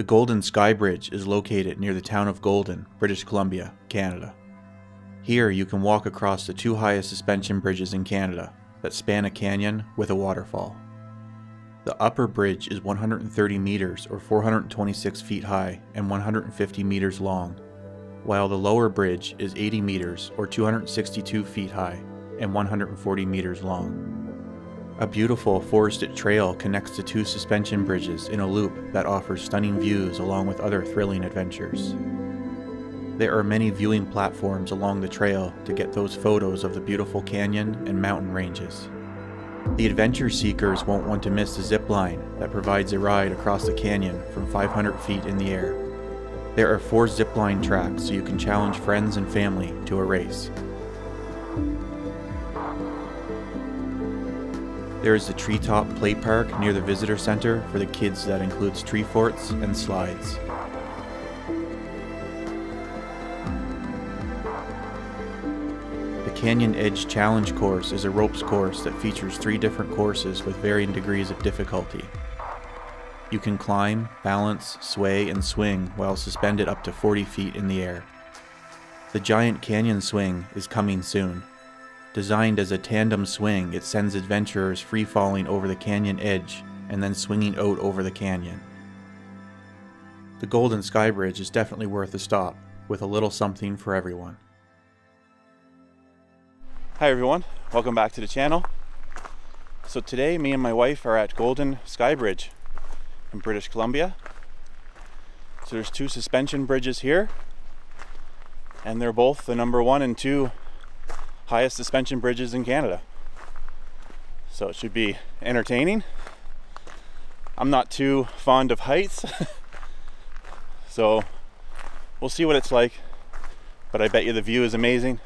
The Golden Skybridge is located near the town of Golden, British Columbia, Canada. Here you can walk across the two highest suspension bridges in Canada that span a canyon with a waterfall. The upper bridge is 130 meters or 426 feet high and 150 meters long, while the lower bridge is 80 meters or 262 feet high and 140 meters long. A beautiful forested trail connects the two suspension bridges in a loop that offers stunning views along with other thrilling adventures. There are many viewing platforms along the trail to get those photos of the beautiful canyon and mountain ranges. The adventure seekers won't want to miss the zip line that provides a ride across the canyon from 500 feet in the air. There are 4 zip line tracks so you can challenge friends and family to a race. There is the Treetop Play Park near the visitor center for the kids that includes tree forts and slides. The Canyon Edge Challenge Course is a ropes course that features 3 different courses with varying degrees of difficulty. You can climb, balance, sway, and swing while suspended up to 40 feet in the air. The Giant Canyon Swing is coming soon. Designed as a tandem swing, it sends adventurers free-falling over the canyon edge and then swinging out over the canyon. The Golden Skybridge is definitely worth a stop, with a little something for everyone. Hi everyone, welcome back to the channel. So today me and my wife are at Golden Skybridge in British Columbia. So there's 2 suspension bridges here, and they're both the number 1 and 2 highest suspension bridges in Canada. So it should be entertaining. I'm not too fond of heights, so we'll see what it's like, but I bet you the view is amazing.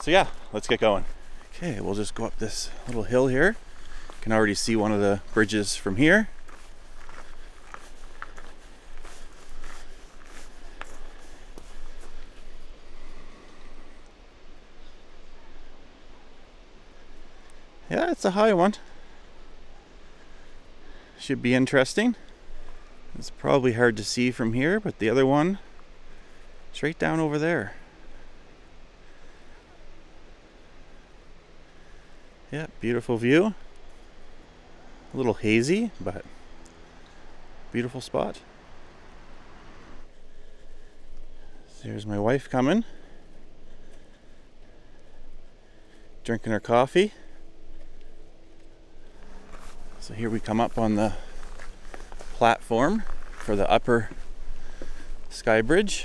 So yeah, let's get going. Okay, we'll just go up this little hill here. You can already see one of the bridges from here. Yeah, it's a high one. Should be interesting. It's probably hard to see from here, but the other one, straight down over there. Yeah, beautiful view. A little hazy, but beautiful spot. There's my wife coming. Drinking her coffee. So here we come up on the platform for the upper Skybridge.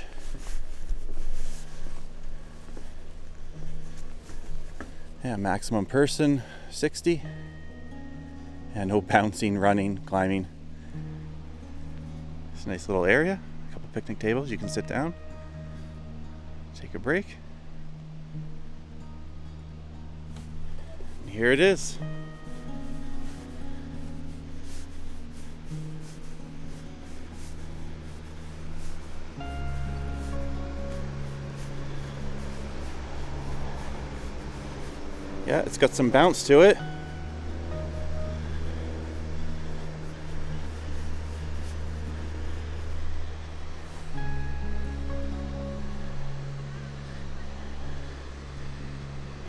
Yeah, maximum person, 60. And no bouncing, running, climbing. It's a nice little area. A couple picnic tables, you can sit down, take a break. And here it is. Yeah, it's got some bounce to it.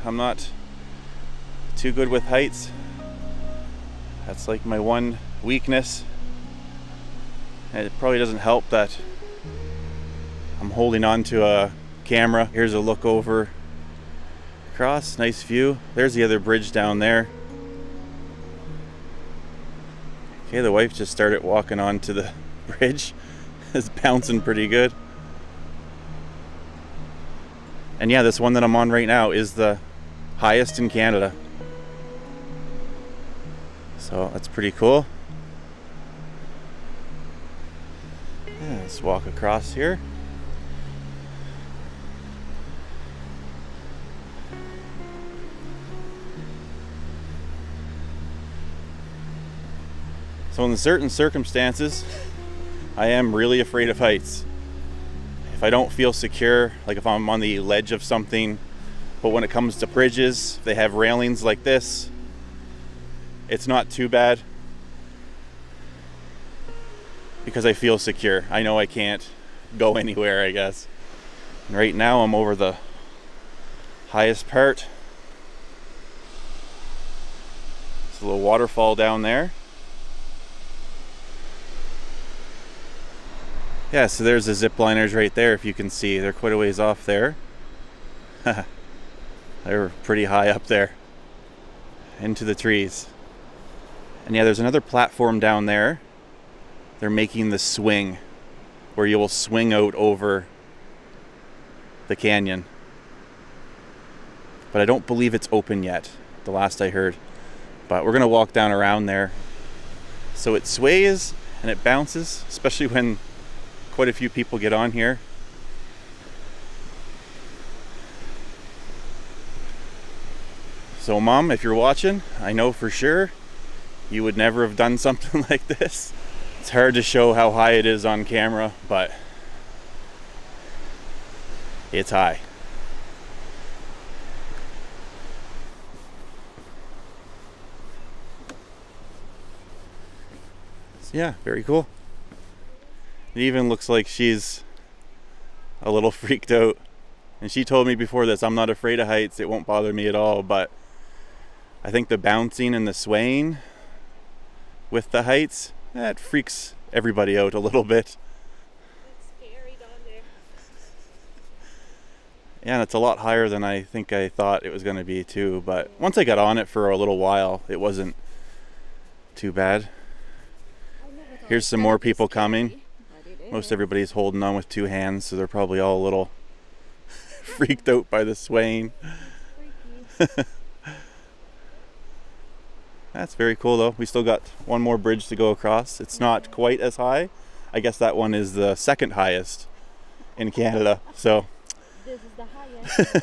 I'm not too good with heights. That's like my one weakness. And it probably doesn't help that I'm holding on to a camera. Here's a look over across, nice view. There's the other bridge down there. Okay, the wife just started walking onto the bridge. It's bouncing pretty good. And yeah, this one that I'm on right now is the highest in Canada. So that's pretty cool. Yeah, let's walk across here. So in certain circumstances, I am really afraid of heights. If I don't feel secure, like if I'm on the ledge of something, but when it comes to bridges, they have railings like this, it's not too bad. because I feel secure. I know I can't go anywhere, I guess. And right now I'm over the highest part. There's a little waterfall down there. Yeah, so there's the zip liners right there, if you can see. They're quite a ways off there. They're pretty high up there, into the trees. And yeah, there's another platform down there. They're making the swing, where you will swing out over the canyon. But I don't believe it's open yet, the last I heard. But we're gonna walk down around there. So it sways and it bounces, especially when quite a few people get on here. So Mom, if you're watching, I know for sure you would never have done something like this. It's hard to show how high it is on camera, but it's high. So yeah, very cool. It even looks like she's a little freaked out. And she told me before this, I'm not afraid of heights, it won't bother me at all, but I think the bouncing and the swaying with the heights, that freaks everybody out a little bit. It's scary down there. Yeah, and it's a lot higher than I think I thought it was going to be too, but once I got on it for a little while, it wasn't too bad. Here's some more people coming. Most everybody's holding on with two hands, so they're probably all a little freaked out by the swaying. That's very cool though. We still got one more bridge to go across. It's not quite as high. I guess that one is the second highest in Canada. So this is the highest.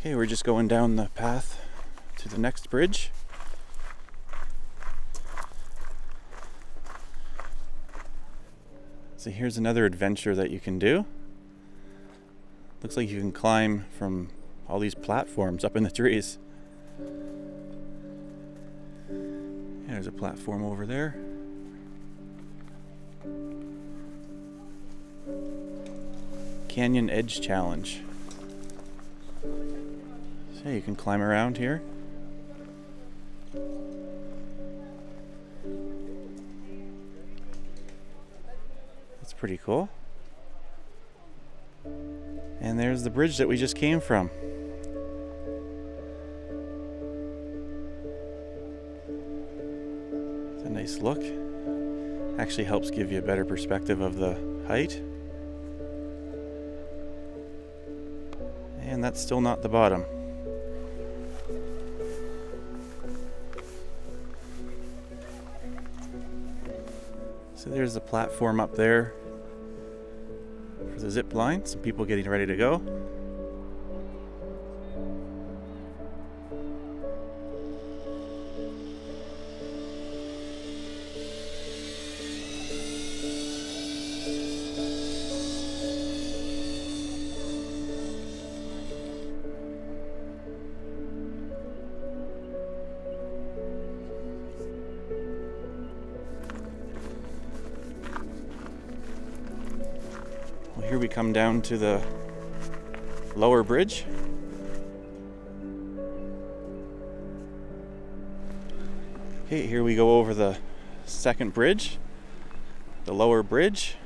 Okay, we're just going down the path to the next bridge. So here's another adventure that you can do. Looks like you can climb from all these platforms up in the trees. Yeah, there's a platform over there. Canyon Edge Challenge. So you can climb around here. That's pretty cool. And there's the bridge that we just came from. It's a nice look. Actually helps give you a better perspective of the height. And that's still not the bottom. So there's the platform up there. The zip line, some people getting ready to go. Here we come down to the lower bridge. Okay, here we go over the second bridge, the lower bridge.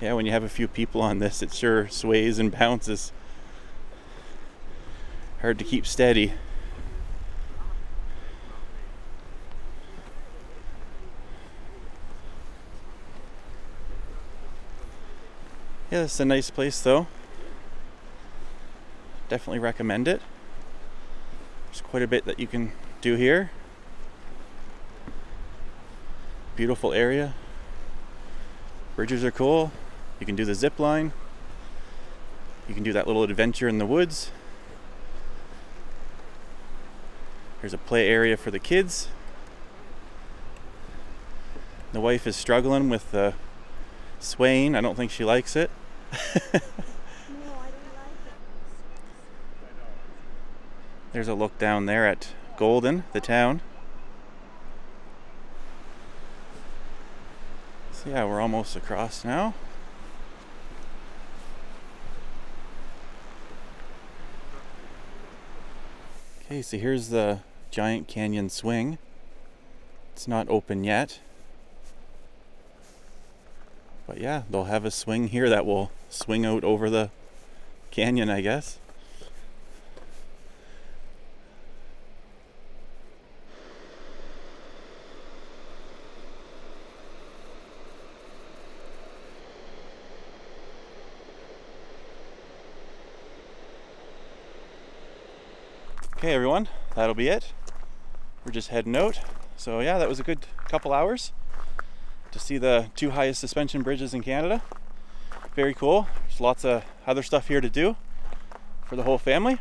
Yeah, when you have a few people on this, it sure sways and bounces. Hard to keep steady. Yeah, it's a nice place though. Definitely recommend it. There's quite a bit that you can do here. Beautiful area. Bridges are cool. You can do the zip line. You can do that little adventure in the woods. There's a play area for the kids. The wife is struggling with the swaying. I don't think she likes it. There's a look down there at Golden, the town. So yeah, we're almost across now. Okay, so here's the Giant Canyon Swing. It's not open yet. But yeah, they'll have a swing here that will swing out over the canyon, I guess. Okay everyone, that'll be it. We're just heading out. So yeah, that was a good couple hours to see the two highest suspension bridges in Canada. Very cool. There's lots of other stuff here to do for the whole family.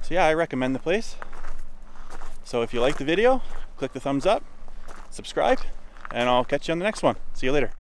So yeah, I recommend the place. So if you like the video, click the thumbs up, subscribe, and I'll catch you on the next one. See you later.